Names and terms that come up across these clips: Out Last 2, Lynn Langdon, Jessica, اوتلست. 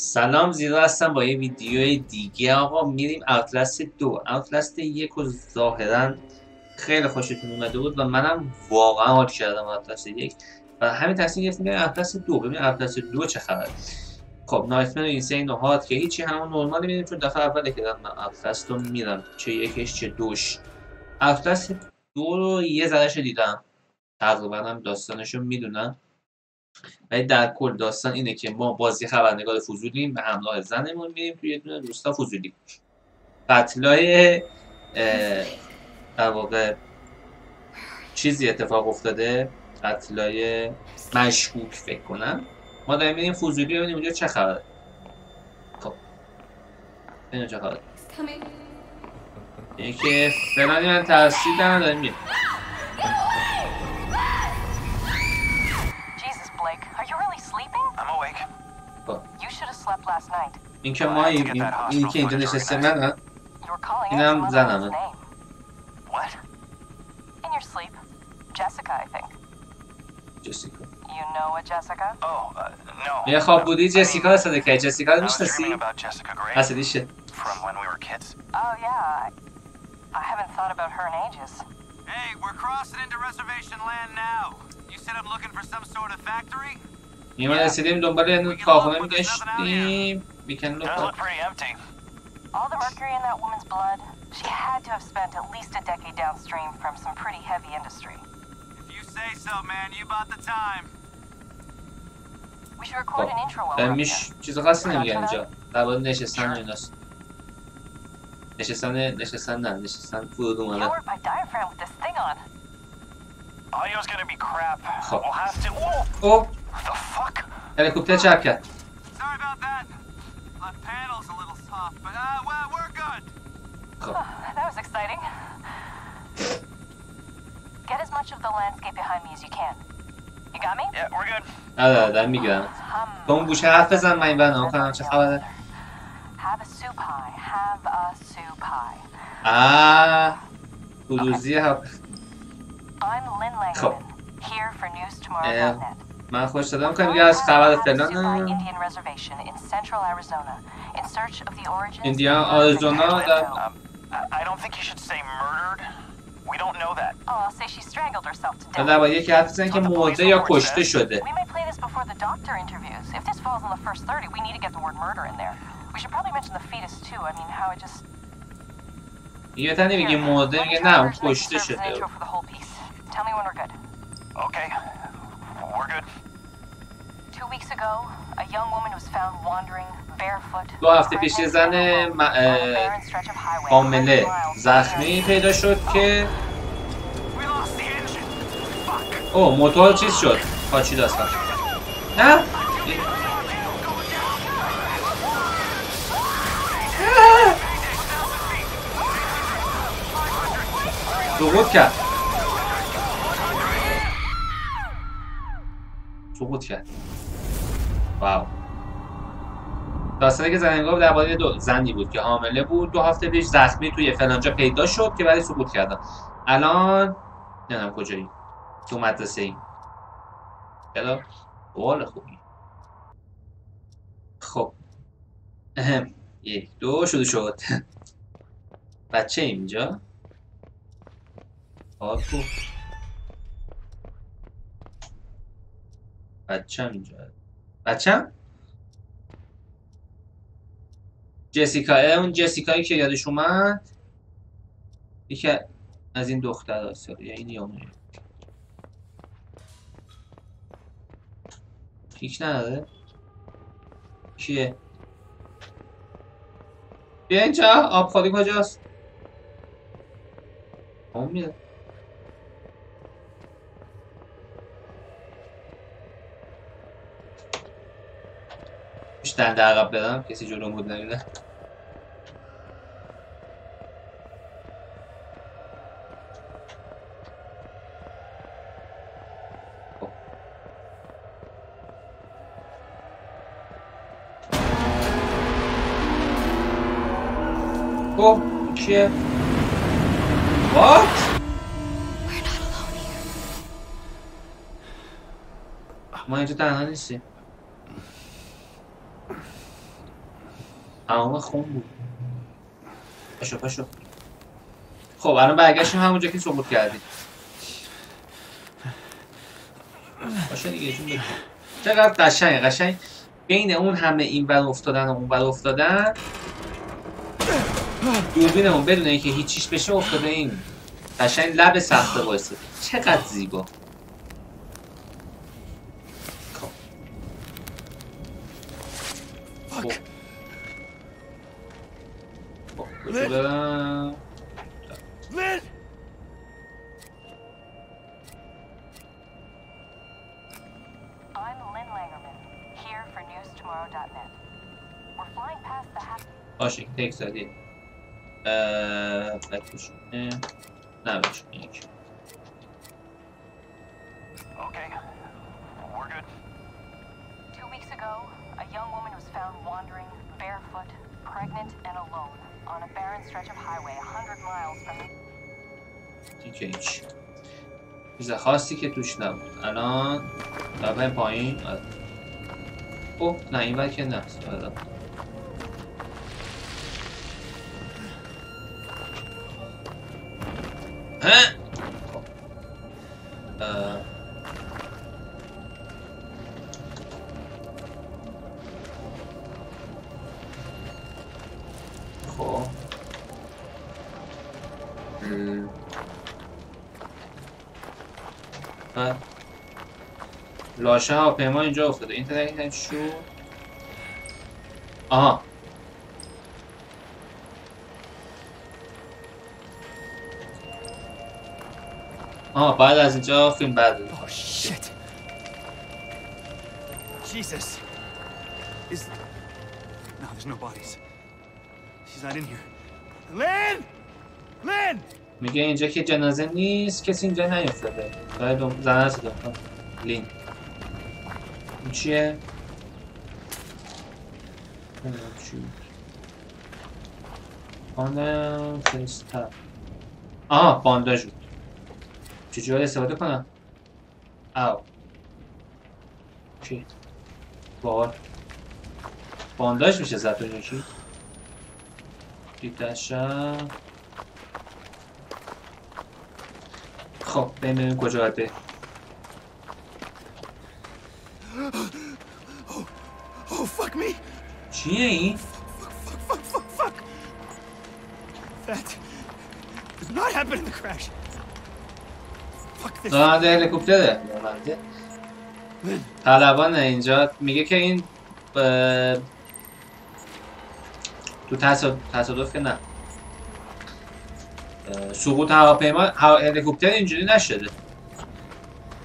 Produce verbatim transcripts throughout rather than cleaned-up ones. سلام زیرا هستم با یه ویدیوی دیگه. آقا میریم اوتلست دو. اوتلست یک رو ظاهرا خیلی خوشتون اومده بود و منم واقعا حال کردم اوتلست یک و همین تصمیم گرفتم بریم اوتلست دو. ببینیم اوتلست دو چه خبره. خب نایفمن و اینسین و هارد که هیچی، همون نورمال میریم چون دفعه اوله که دارم من اوتلست رو میرم، چه یکش چه دوش. اوتلست دو رو یه ذره شو دیدم، تقریبا هم داستانش رو میدونم، ولی در کل داستان اینه که ما بازی خبرنگار فضولیم، به همراه زنمون میریم توی یه دونه روستا فضولی. قتلای در واقع چیزی اتفاق افتاده، قتلای مشکوک فکر کنم. ما داریم میریم فضولی ببینیم اونجا چه خبره. خب ببینیم چه خبره. اینکه فلانی من ترسیدم داریم میریم. این که ما این این که اینجا نشسته منم، اینم زنمه. جسیکا. یه خواب بودی جسیکا هسته که جسیکا رو میشناسی؟ اصلیشه. می‌مان رسیدیم دنبال یه کارخونه می‌گشتیم. We can look up. Pretty empty. All the mercury in that woman's blood, she had to have spent at least a decade downstream from some pretty heavy industry. If you say so, man, you bought the time. We should record an intro while we're here. چیز خاصی نمیگه اینجا. در واقع نشستن ایناست. نشستن نشستن نه نشستن فرود اومده. Audio's gonna be crap. We'll have to. Oh. The fuck? هلیکوپتر چپ کرد. Sorry about that. The panel's a little soft, but uh, well, we're good. Oh, that was exciting. Get as much of the landscape behind me as you can. You got me? Yeah, we're good. آره، دارم میگم. بهم گوشه حرف بزن من اینو نگاه کنم چه خبره. Have a soup pie. Have a soup pie. آه. خودوزی هم. I'm Lynn Langdon. Here for news tomorrow on net. من خوش دادم که میگه از خبر فلان ایندیان آریزونا در در باید یکی حرف بزنن که مرده یا کشته شده. یه تنی میگه مرده، میگه نه کشته شده. Two weeks ago, a young woman was found wandering barefoot. دو هفته پیش یه زن حامله زخمی پیدا شد که اوه موتور چیز شد، پاچی داستان. نه؟ سقوط کرد. سقوط کرد. واو. داستانی که زننگاه درباره دو زنی بود که حامله بود، دو هفته پیش زخمی توی فلانجا پیدا شد که برای سقوط کردن. الان نمیدونم کجایی، تو مدرسه ای. بلا بال خوبی. خب اهم یک دو شروع شد. بچه اینجا آکو بچه اینجا بچم؟ جسیکا، اون جسیکایی که یادش اومد یکی از این دخترها هست، یا این یا اون کیک نداره؟ کیه؟ بیا اینجا، آب خالی کجاست؟ اون میاد دنده عقب بدم کسی جلوم بود نمیده. خب چیه؟ وات؟ ما اینجا تنها نیستیم. تمام خون بود. پاشو پاشو. خب الان برگشتیم همونجا که سقوط کردیم. باشه دیگه جون بگیر. چقدر قشنگ قشنگ بین اون همه این بر افتادن و اون بر افتادن دوربینمون بدون اینکه هیچ چیز بشه افتاده این قشنگ لب سخته وایسه. چقدر زیبا. Lynn! Lynn! I'm Lynn Langerman, here for news tomorrow dot net. We're flying past the half. Oh, she takes that in. Uh, let's push it. No, it's each. Okay, we're good. Two weeks ago, a young woman was found wandering, barefoot, pregnant, and alone. On a barren stretch of highway, a hundred miles from the beach. Is a خاصی که توش نبود. الان دارم پایین. اوه نه این وقت که نه. لاشه هواپیما اینجا افتاده. این تنگیتن چی شد؟ آها آها بعد از اینجا فیلم بعد داریم. اوه شیت جیسس ایز... نه، there's no bodies. She's not in here. Lynn! Lynn! میگه اینجا که جنازه نیست کسی اینجا نیفتاده. باید دم... زنه هسته دم کنم. لین چیه؟ خانم فیستر. آها بانداج بود. چجوری باید استفاده کنم؟ او چی؟ بار بانداج میشه زد اونجا چی؟ دیتشم. خب بریم ببینیم کجا باید بریم. چیه این؟ راننده هلیکوپتره. طلبانه اینجا. میگه که این ب... تو تصادف... تصادف که نه سقوط هواپیما هلیکوپتر اینجوری نشده.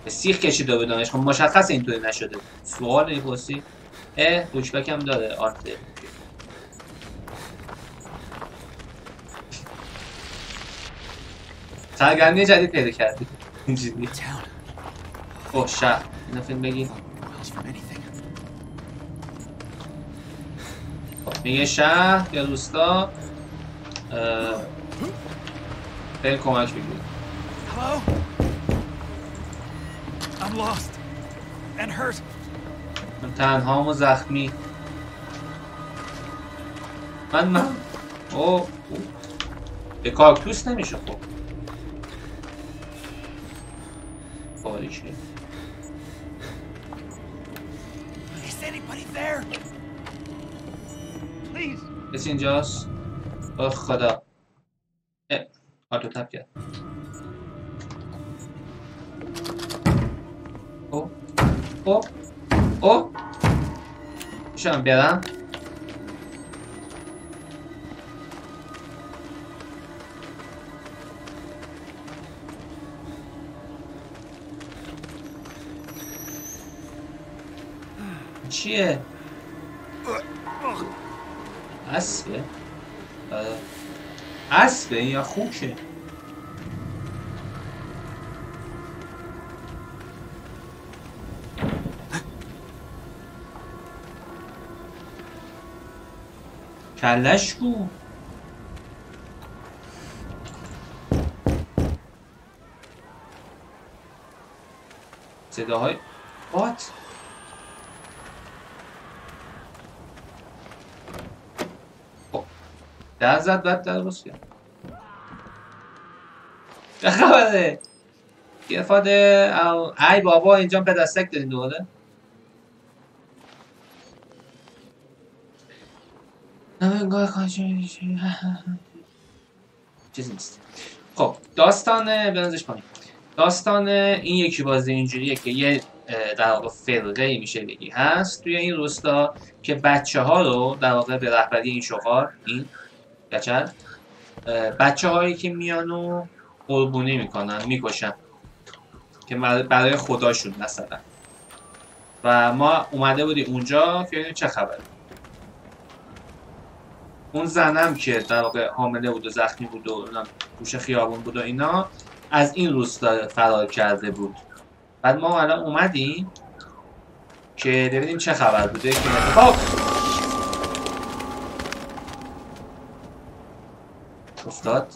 سیخ کشیده بودنش. خب مشخص اینطوری نشده. سوال نیپرسی. اه روچبک هم داره آرت داره. سرگرمی جدید پیدا کردی اینجوری. اوه شهر این فیلم بگی. میگه شهر یا روستا بریم کمک بگیریم. I'm lost and hurt. تنها و زخمی. من من اوه به کاکتوس نمیشه. خب باری چه بس اینجاست. اوه خدا آتو تپ کرد. اوه اوه اوه میشم بیادم. چیه؟ اسبه؟ اسبه یا خوکه؟ کلش کو صداهای بات That's that, that, that was good. بخواده گرفاده او... ای بابا اینجا پدستک داریم دوباره چیزی نیست. خب داستان بنازش پایین. داستان این یکی بازی اینجوریه که یه در واقع فرقه میشه بگی هست توی این روستا که بچه ها رو در واقع به رهبری این شغار این گچر بچه هایی که میانو قربونی میکنن میکشن که برای خداشون مثلا و ما اومده بودی اونجا که ببینیم چه خبره. اون زنم که در واقع حامله بود و زخمی بود و گوشه خیابون بود و اینا از این روستا فرار کرده بود. بعد ما الان اومدیم که ببینیم چه خبر بوده که خب افتاد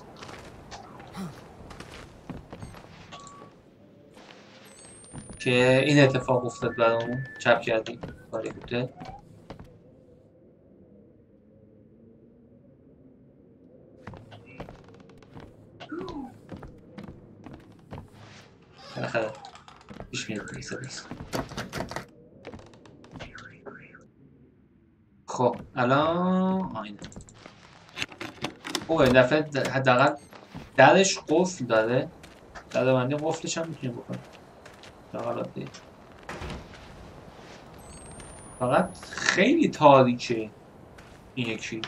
که این اتفاق افتاد برامون چپ کردیم کاری بوده. بالاخره پیش میاد دیگه. خب الان آینه اوه دفعه حداقل درش قفل داره. در بندی قفلش هم میتونیم بکنیم. دقیقاً فقط خیلی تاریکه این یکی.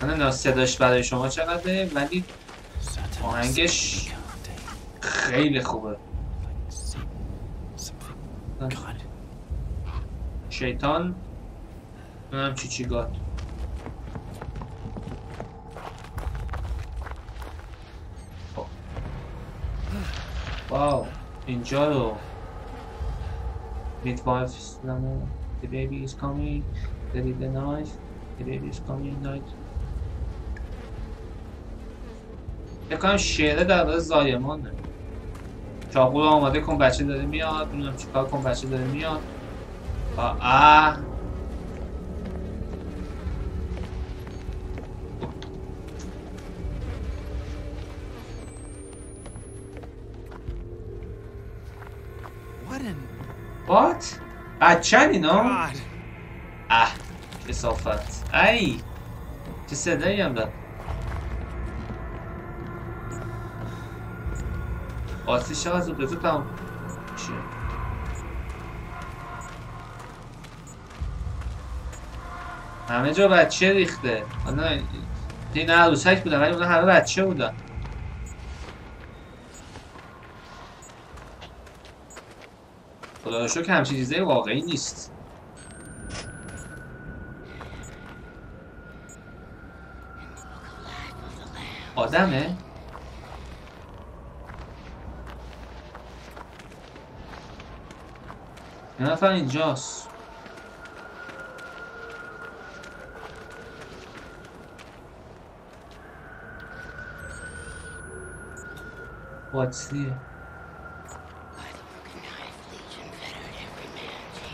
من نمیدونم صداش برای شما چقدره ولی آهنگش خیلی خوبه. شیطان نمیدونم چی چی گاد واو اینجا رو میدوایف سلامه The baby is coming That is the knife The baby is coming night یکم شعره در برای زایمانه چاقو رو آماده کن بچه داره میاد بینونم چیکار کن بچه داره میاد آه بات؟ بچن اینا؟ اه چه صافت ای چه صدایی هم داد آسیش ها از اون بزرگ هم چیه؟ همه جا بچه ریخته این عروسک بودن ولی اونا همه بچه بودن خدا رو شکر همچین چیزای واقعی نیست. آدمه؟ یه نفر اینجاست. What's here?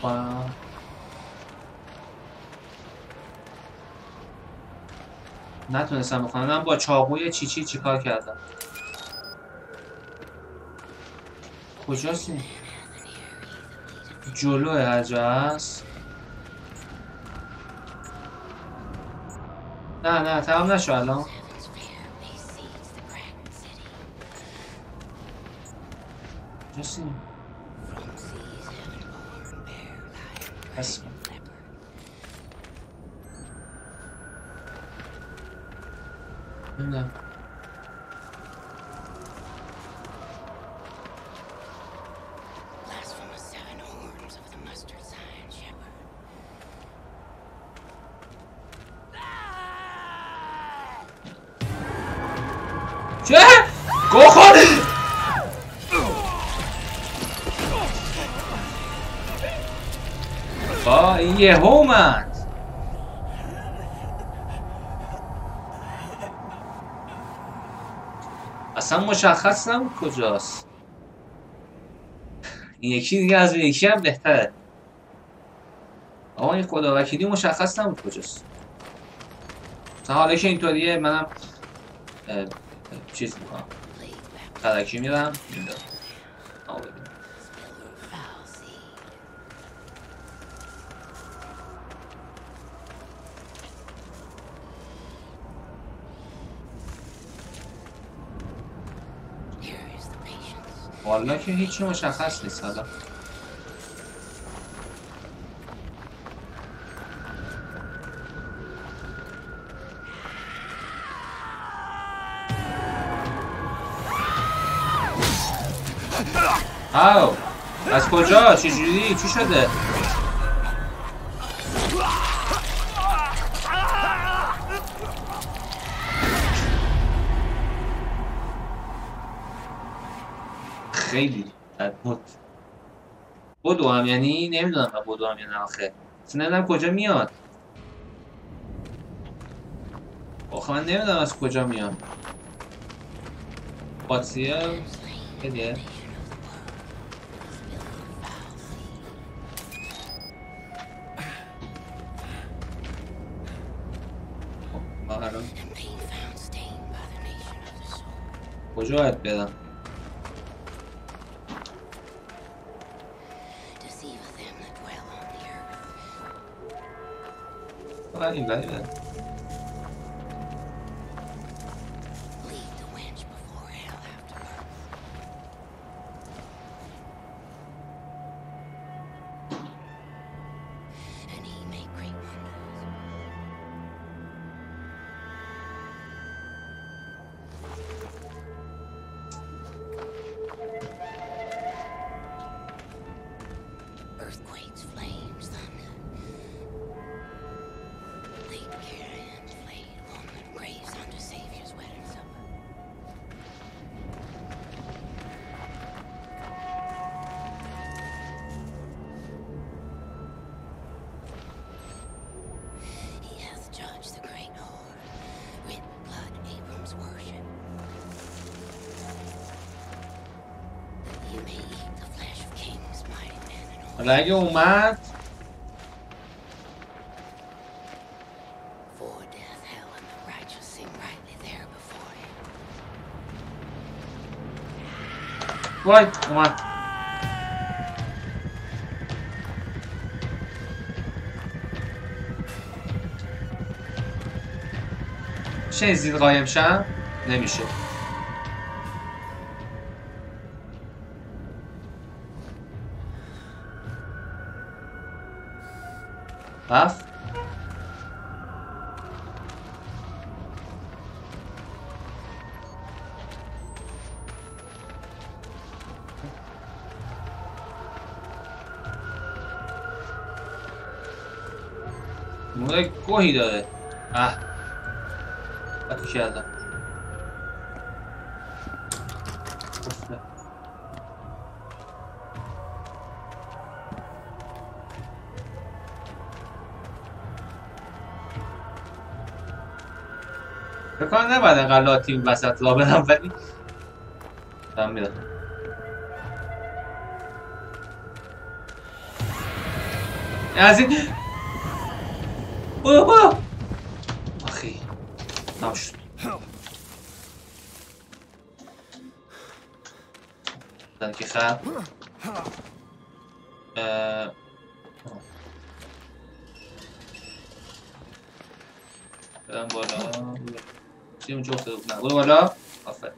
Wow. نتونستم بخونم. من با چاقوی چی چی چی کار کردم. کجاست این؟ جلوه هر جا هست. نه نه تمام نشو الان. کجاست این؟ هست. نه چه؟ گو خود با این یه هومن اصلا مشخص نبود کجاست. این یکی دیگه از اون یکی هم بهتره. آقا این خدا وکیلی مشخص نبود کجاست. مثلا حالا که اینطوریه منم چیز میکنم قدکی میرم اینجا. آقا ببین والا که هیچی مشخص نیست حالا. آو از کجا؟ چجوری؟ چی شده؟ خیلی بد بود. بدو هم یعنی نمیدونم من بدو هم یعنی آخه اصلا نمیدونم کجا میاد. آخه من نمیدونم از کجا میاد. قاطیه دیگه کجا باید بدم؟ این باید بدم حالا اگه اومد وای اومد میشه زیر قایم شم؟ نمیشه. رفت موره گوهی داره. اه باتو کردم بکنم نباید اینقدر لاتی وسط را بدم ولی دم میدم. از این برو برو آخی نام شد دن که خب برم بالا چیم جفت رو نه برو بالا آفر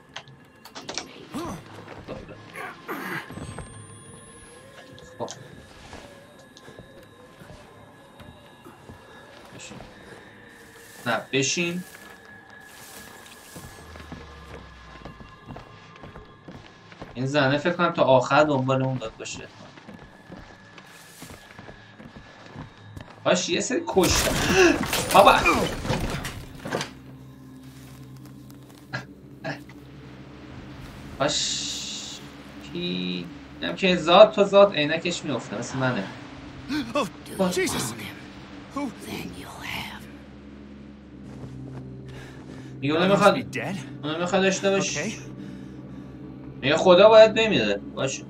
خب بشین نه بشین این زنه فکر کنم تا آخر دنبال اون داد باشه. باش یه سری کشتم بابا باش کی نم که زاد تو زاد عینکش میفته مثل منه. میگه اونو میخواد اونو میخواد داشته باش میگه خدا باید بمیره باشه.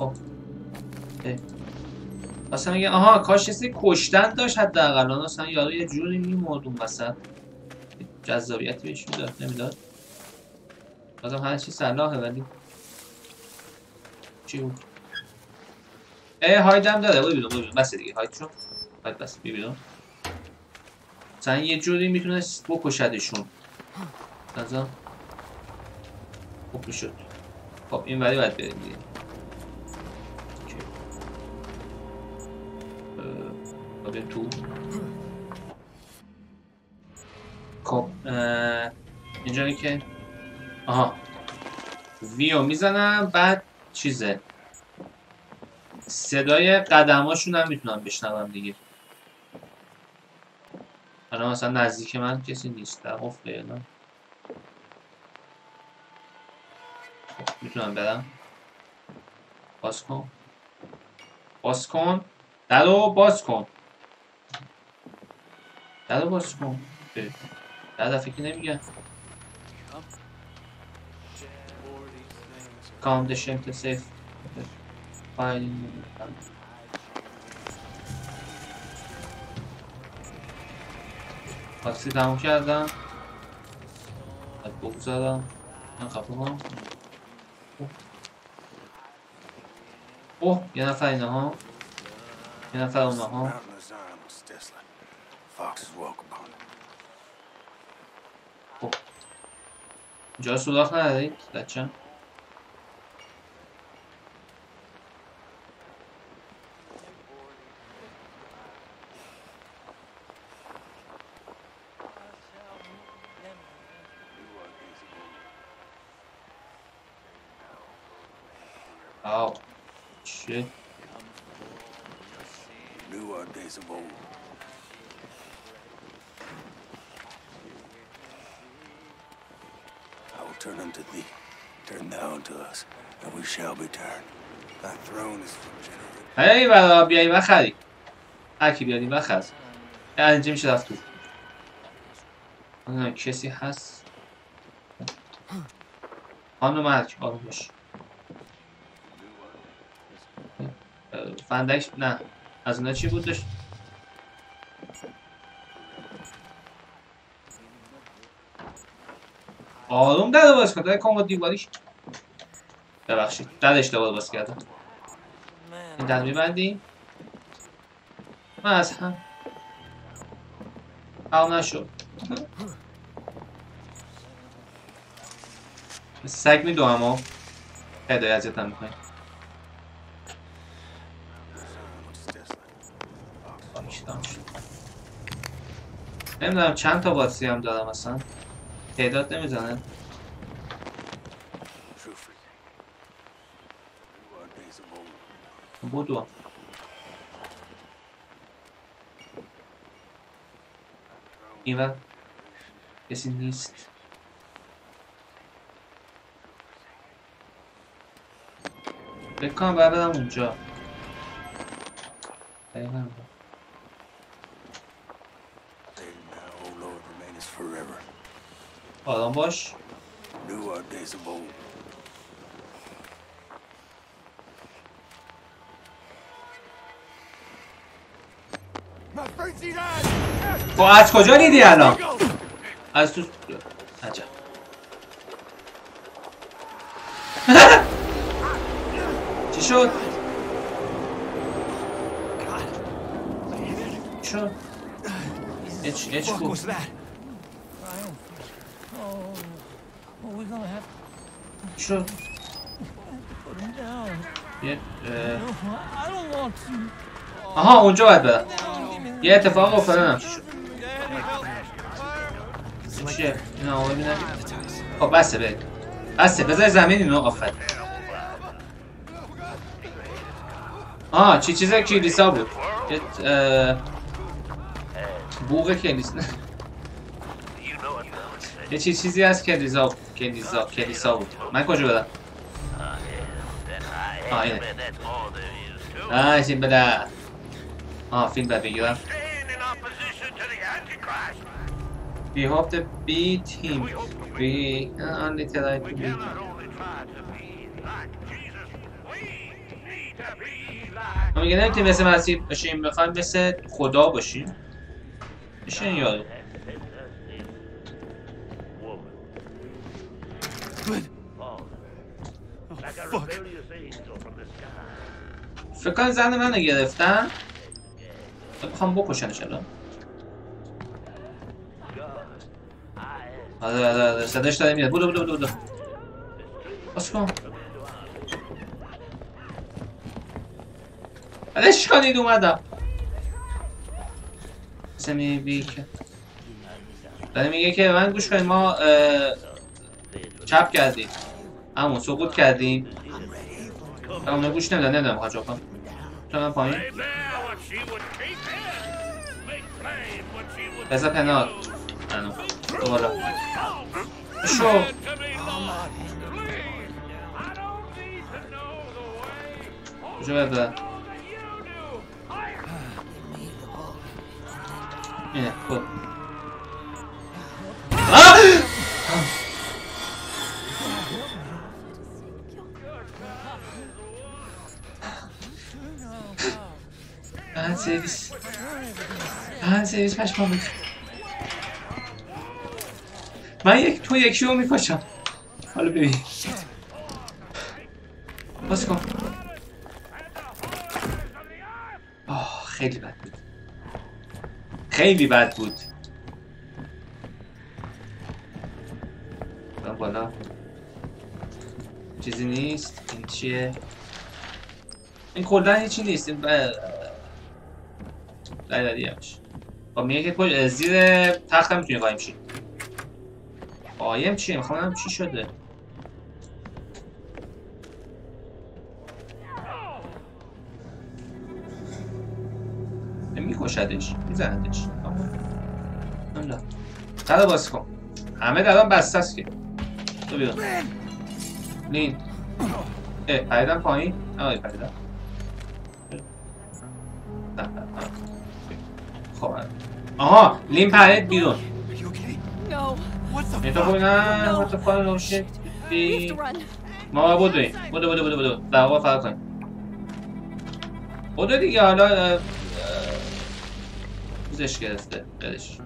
خب اصلا میگه آها کاش کسی کشتن داشت حداقل اصلا یارو یه جوری میمرد اون وسط جذابیتی بهش میداد نمیداد بازم هر چی صلاحه ولی چی بود ای هایدم داره ببینم ببینم بس دیگه هاید شو هاید بس ببینم مثلا یه جوری میتونست بکشدشون مثلا خوب میشد خب این ولی باید بریم دیگه بریم تو خب اینجایی که آها ویو میزنم بعد چیزه صدای قدماشون هم میتونم بشنوم دیگه الان مثلا نزدیک من کسی نیست در افقه الان میتونم برم باز کن باز کن در رو باز کن در رو باز کن در دفعه که نمیگن کام دشم تا سیف فایل پاکسی تموم کردم باید بگذارم من خفه کنم اوه یه نفر اینه ها یه نفر اونه ها اوه اینجا سوراخ ندارید بچه Oh, shit. Newer days of old. I will turn unto thee, turn thou unto us, and we shall be turned. Thy throne is from generation. Hey, brother, be a machari. I keep you in my house. And Jim should have to. I'm going to kiss your house. On the march, almost. فندکش نه از اونا چی بود داشت؟ آروم در رو باز کن داره کامو دیواریش ببخشید در اشتباه رو باز کردم این در میبندی؟ من از هم هم نشد سگ میدو همو هدایه ازیتم میکنیم نمیدونم چند تا باتری هم دارم اصلا تعداد نمیزنه بودو اینور کسی نیست فکر کنم باید برم اونجا دقیقا آدم باش خب از کجا دیدی الان؟ از تو عجب چی شد؟ چی شد؟ اچ اچ کو Sure. Put him down. Yeah. I don't want to. Aha, onja var be. Ye ittifak ofanam. Şey, ne oldu bine? Hop, bas be. Bas, بذار زمین اینو آفت. آه، چی چیزه کلیسا بود. یه بوغ کلیسا. یه چی چیزی از کلیسا بود. کلیسا کلیسا بود من کجا بدم آه اینه آه این بده آه فیلم باید بگیرم We hope to beat him We only try to beat him ما میگه نمیتونیم مثل مسیح باشیم، بخوایم مثل خدا باشیم. میشه این یادو فکر کنم زن منو گرفتن، بخوام بکشنش الان. آره آره آره صداش داره میاد. بودو بودو بودو باز کن. ولش کنید اومدم. مثل میبی که داره میگه که من گوش کنید، ما چپ کردیم، همون سقوط کردیم. اون گوش نمیدن، نمیدن بخواه جا کنم تو پایین. بزا پنال منو دوبالا شو. کجا باید برن؟ اینه خود دهن سیویس، دهن سیویس پشمان بود. من یک تو یکی رو میکشم. حالا ببین باز کن. آه خیلی بد بود، خیلی بد بود. من بالا چیزی نیست. این چیه؟ این کلا هیچی نیست. این داری داری همش. خب میگه که زیر تخت هم میتونی قایم شی. قایم چیه؟ میخوام چی شده؟ میکشدش، میزندش. نمیلا در باز کن. همه دران بسته است که تو بیرون. لین اه پریدم پایین؟ نه آره پریدم. نه نه خب آها لین پرید بیرون. ایتا خوبی نه وقت فار روشت بی ما بودویم. بودو بودو بودو بودو در واقع فرق کنیم. بودو دیگه. حالا بزش گرفته بدش.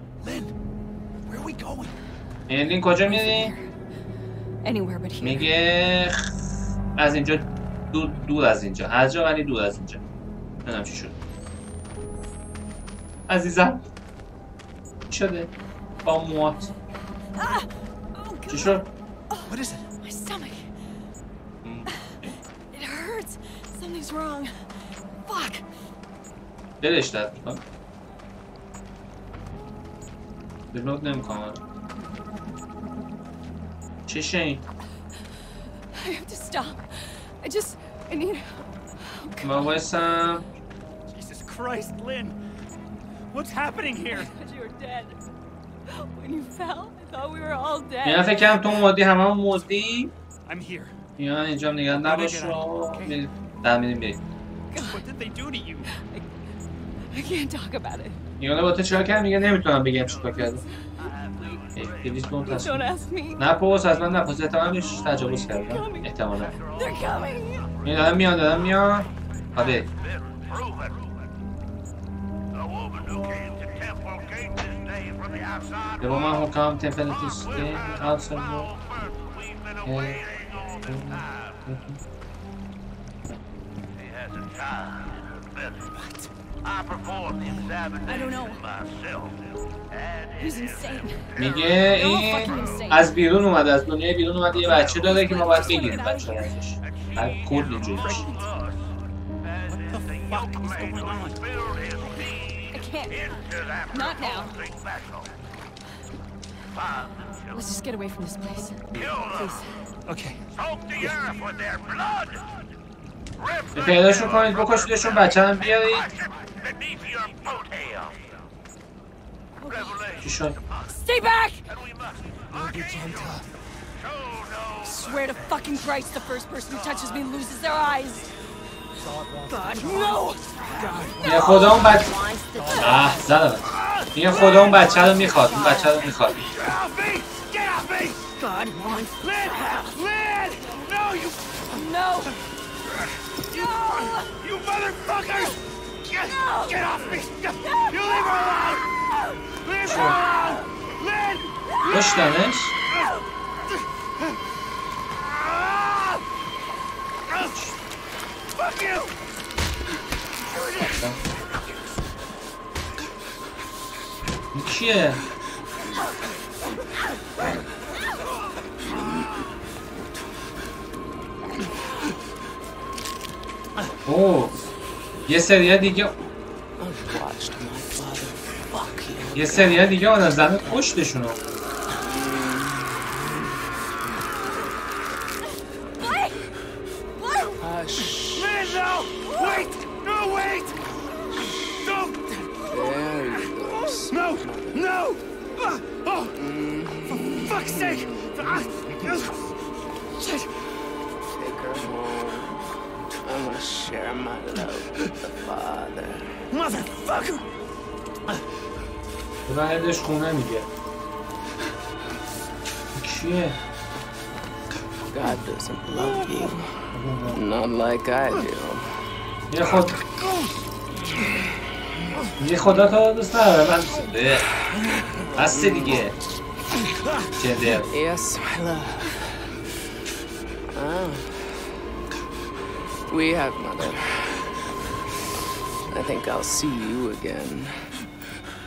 این لین کجا میری؟ میگه از اینجا دور، دور از اینجا هر جا، ولی دور از اینجا. نمیدونم چی شد عزیزم. چی شده؟ با موات چی شد؟ دلش درد میکنم. دلوک نمیکنم. چشه این؟ من بایستم. What's happening here? You were dead. When you fell, I thought we were all dead. Yeah, I think I'm too moody. I'm all moody. I'm here. Yeah, I'm just gonna not be sure. Damn it, what did they do to you? I can't talk about it. You know what the shock I'm gonna have to be against the kid. Please don't ask. Don't ask me. نپرس از من، نپرس. احتمالش تجاوز کردم. احتمالاً. میاد میاد میاد میاد. آره. The woman who comes to finish this thing also knows. She has a child in her belly. I performed the examination myself. He's insane. میگه این از بیرون اومده، از دنیای بیرون اومده. یه بچه داره که ما باید بگیریم بچه ازش. بعد کل اینجوری میشه. Not now. Let's just get away from this place. Please. Okay. Soak the earth with their blood. If they don't come, we'll crush them. Bachan, be ready. Stay back. I swear to fucking Christ, the first person who touches me loses their eyes. میگه خدا اون بچه آه زدم. میگه خدا اون بچه رو میخواد، اون بچه رو میخواد. You motherfuckers! No. Get, no. get off me! No. You leave her alone! Leave her alone! Lynn! Push that, Lynch. Fuck you! Gdzie? O! Jesen eddig jó... Jesen eddig jól az lenne, most is unom. بردش خونه میگه چیه؟ God doesn't love you. Not like I do. یه خود یه خدا تو دوست نداره من هسته دیگه جدر Yes, my love. Oh. We have mother. I think I'll see you again.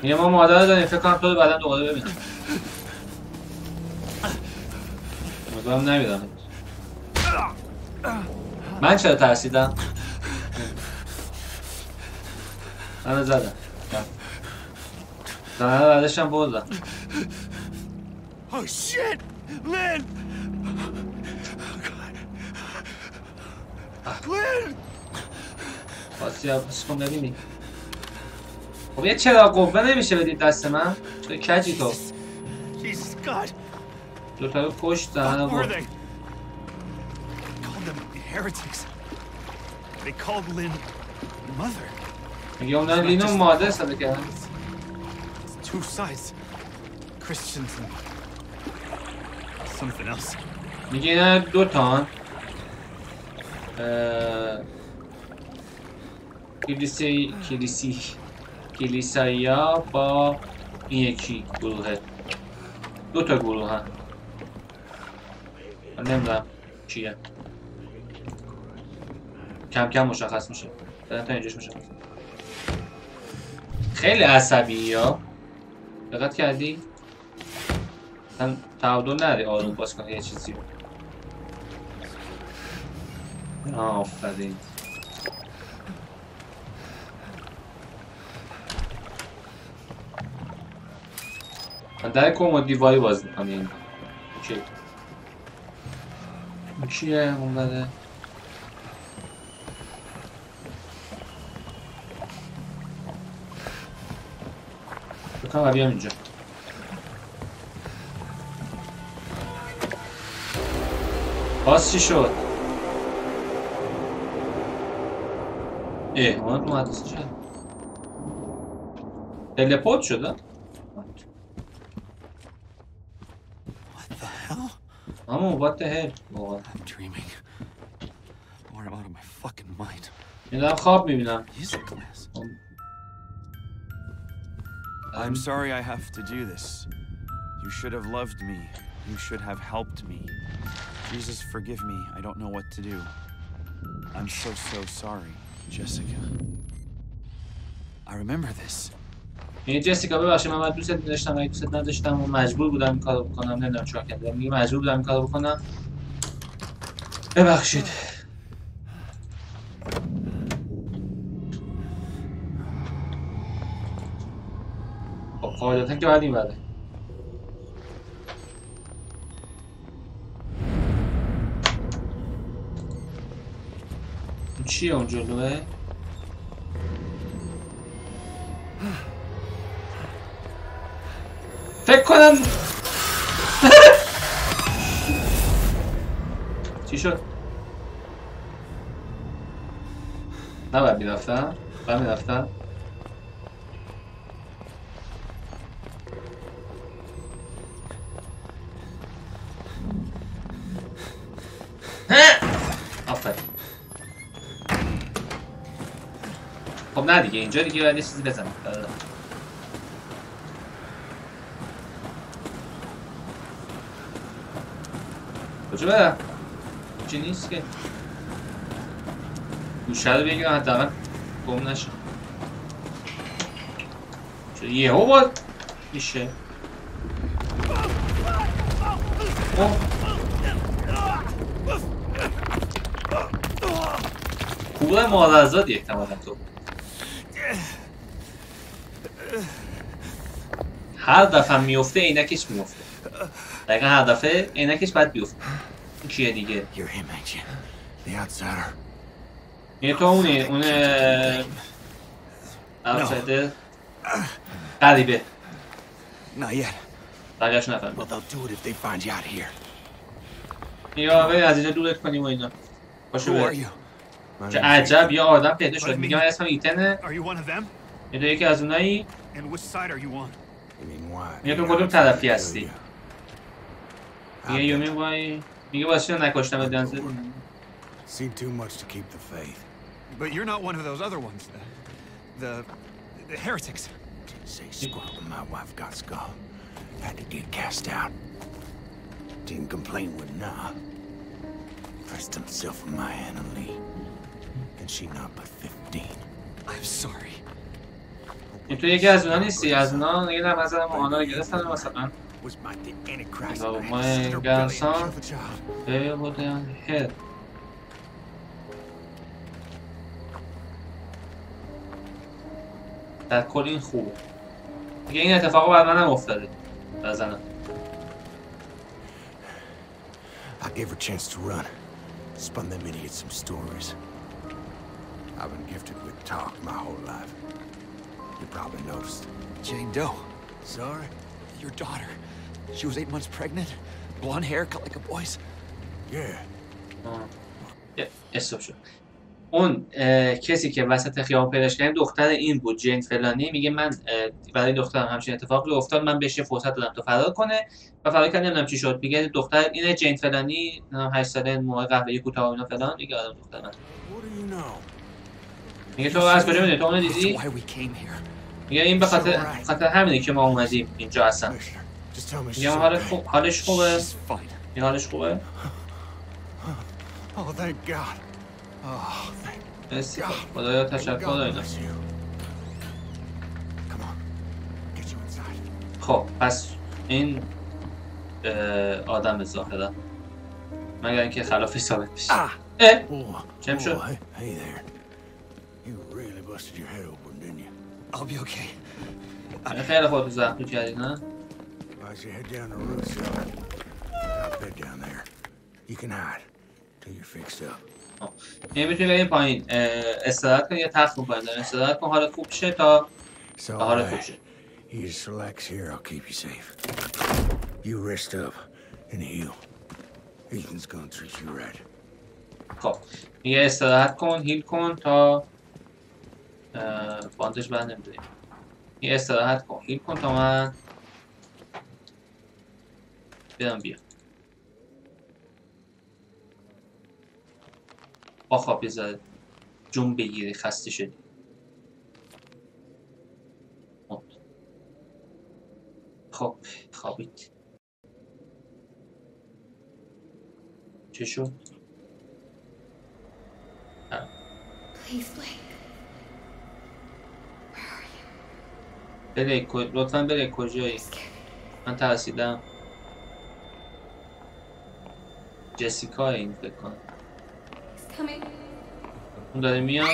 میگه ما مادر داریم فکر کنم تو بعدا دوباره ببینم مادرم نمیدم من چرا ترسیدم من زدم زنه بعدشم بردم Oh shit! Lynn! Lynn! خاصی ها پس کن ببینی خب یه چرا قوه نمیشه بدید دست من؟ تو کجی تو دوتا رو کشتن و گفت میگه اونها لینو مادر صدا کردن میگه اینا دوتان کلیسی کلیسی کلیسایی ها با این یکی گروهه دو تا گروه ها نمیدونم چیه کم کم مشخص میشه بدن تا اینجاش مشخص خیلی عصبی ها دقت کردی؟ مثلا تعادل نده آروم باز کنه یه چیزی آفرین من در کمد دیواری باز میکنم این اوکی اون چیه اون بده بکنم و بیام اینجا باز چی شد اه اونت مهدس چه تلپورت شده Oh, what the hell? Oh. I'm dreaming. Or I'm out of my fucking mind. I'm sorry I have to do this. You should have loved me. You should have helped me. Jesus, forgive me. I don't know what to do. I'm so, so sorry, Jessica. I remember this. یعنی جسیکا ببخشید من دوست داشتم ولی دوست نداشتم و مجبور بودم این کارو بکنم نمیدونم چرا کردم میگم مجبور بودم این کارو بکنم ببخشید خب قاعدتا که باید این بره چیه اون جلوه؟ فکر کنم چی شد؟ نباید میرفتم؟ باید میرفتم؟ آفرین خب نه دیگه اینجا دیگه باید یه چیزی بزنم. کجا برم؟ چی نیست که گوشه رو بگیرم حداقل گم نشه. چرا یهو باز میشه؟ اوه کوله مادر زاد احتمالا تو هر دفعه میفته عینکش میفته. دقیقا هر دفعه عینکش باید بیفته. این کیه دیگه؟ این تو اونه اونه اوتسایدر قریبه. بقیهش نفهمید. یا بریم از اینجا دورت کنیم و اینا. باشه بریم. چه عجب یه آدم پیدا شد. میگم اسمم ایتنه. یا تو یکی از اونایی؟ یا تو کدوم طرفی هستی؟ میگه یومین وای میگه واسه نکشتم دنزل. Seen too much to keep the faith. But you're not one of those other ones, the, the, the heretics. Didn't say squat when my wife got skull. Had to get cast out. Didn't complain with nah. Pressed himself on my Anna Lee, and she not but fifteen. I'm sorry. If you guys don't see us, no, you know, as I'm on, you just tell us about. Was my Antichrist? Oh my God, son! They were down here. در کل این خوبه دیگه. این اتفاق بعد منم افتاده بزنم. I gave her a chance to run. Spun them idiots some stories. I've been gifted with talk my whole life. You probably noticed. Jane Doe. Sorry? Your daughter. She was eight months pregnant. Blonde hair cut like a boy's. Yeah. Yeah, it's so sure. اون کسی که وسط خیابون پیداش کردیم دختر این بود، جین فلانی. میگه من برای دخترم همچین اتفاقی افتاد، من بهش فرصت دادم تا فرار کنه و فرار کرد. نمیدونم چی شد. میگه دختر اینه، جین فلانی، هشت ساله، موهای قهوه‌ای کوتاه و اینا فلان. میگه آره دختر من. میگه تو از کجا میدونی؟ تو اون دیدی؟ میگه این به خاطر خاطر همینه که ما اومدیم اینجا هستم. میگه حالش خوب، حالش خوبه. میگه حالش خوبه. Oh, thank God. خدایا تشکر اینا. خب پس این آدم ظاهرا مگر اینکه خلافش ثابت بشه. چم شد؟ خیلی خودتو زخمی کردی نه؟ این میتونی بریم پایین استراحت کن یا تخت رو برداریم استراحت کن. حالا خوب شه تا حالا خوب شه. خب میگه استراحت کن، هیل کن تا باندش بند نمیداریم. میگه استراحت کن، هیل کن تا من برم بیام. آخه بذار جون بگیری خسته شدی. خب خوابید. چه شد؟ بله لطفا بله کجایی؟ من ترسیدم. جسیکا این فکر کنم. اون داره میاد.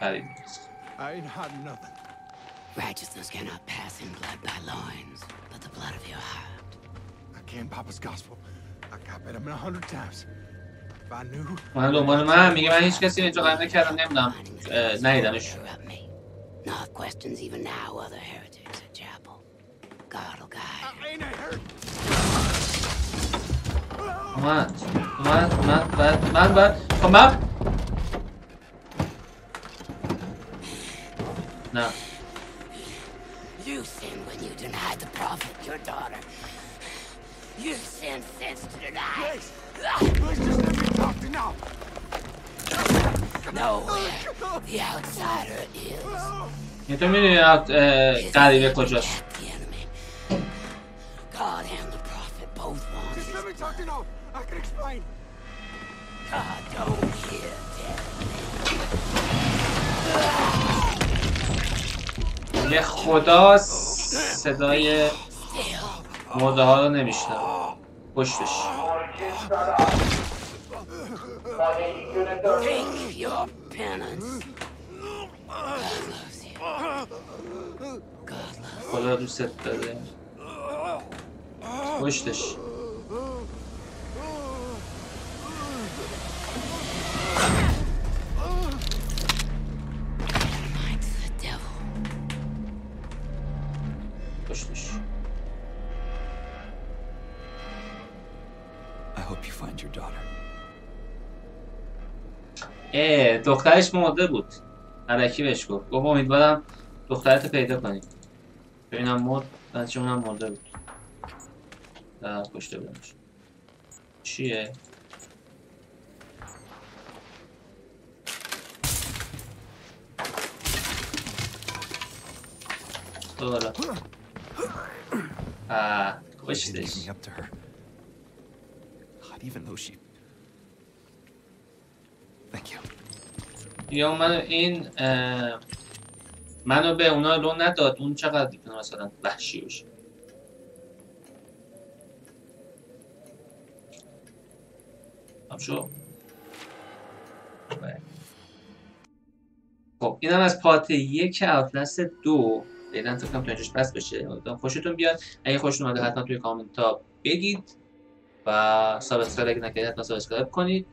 پرید نیست. Righteousness cannot pass in blood by loins, but the blood of your heart. I can't Papa's gospel. I copied him a hundred times. If I knew. من دنبال من میگه من هیچ کسی اینجا قایم نکردم، نمیدونم ندیدمش. Now have questions even now other heretics at chapel. God'll guide. اومد اومد اومد باید اومد باید خب من نه You send sense to tonight. Please, please just let me talk to now. Nowhere the outsider is. Então menino é Caribe Kojas. God and the prophet both want. Just let me talk to now. I can explain. God don't hear death. به خدا صدای مرده ها رو نمیشنوم. خوش بش. Take your penance. God loves you. God loves you. خدا دوست داره. خوش بش. اه دخترش مرده بود. علکی بهش گفت. گفت امیدوارم دخترت پیدا کنیم. ببینم مرد، بچه اونم مرده بود. نه کشته بودنش. چیه؟ دوباره. آه کشتش. یا منو این منو به اونا لون نداد. اون چقدر دیگه مثلا وحشی باشه. خب اینم از پارت یک اوتلست دو. فعلا فکر کنم تا اینجاش بس بشه. خوشتون بیاد. اگه خوشتون اومده حتما توی کامنت ها بگید و سابسکرایب اگه نکردید حتما سابسکرایب کنید.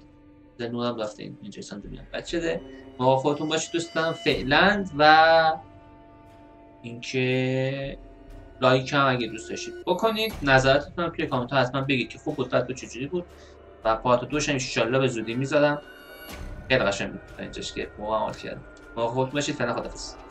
نورم رفته این جیسان دنیا بچه ده. ما خودتون باشید دوستان فعلا و اینکه لایک هم اگه دوست داشتید بکنید. نظراتتون توی کامنت ها حتما بگید که خوب بود بد بود چجوری بود و پارت دوش هم ان شاءالله به زودی میذارم. خیلی قشنگ بود اینجاش که موقعم آماده کردم. ما خودتون باشید فعلا خداحافظ.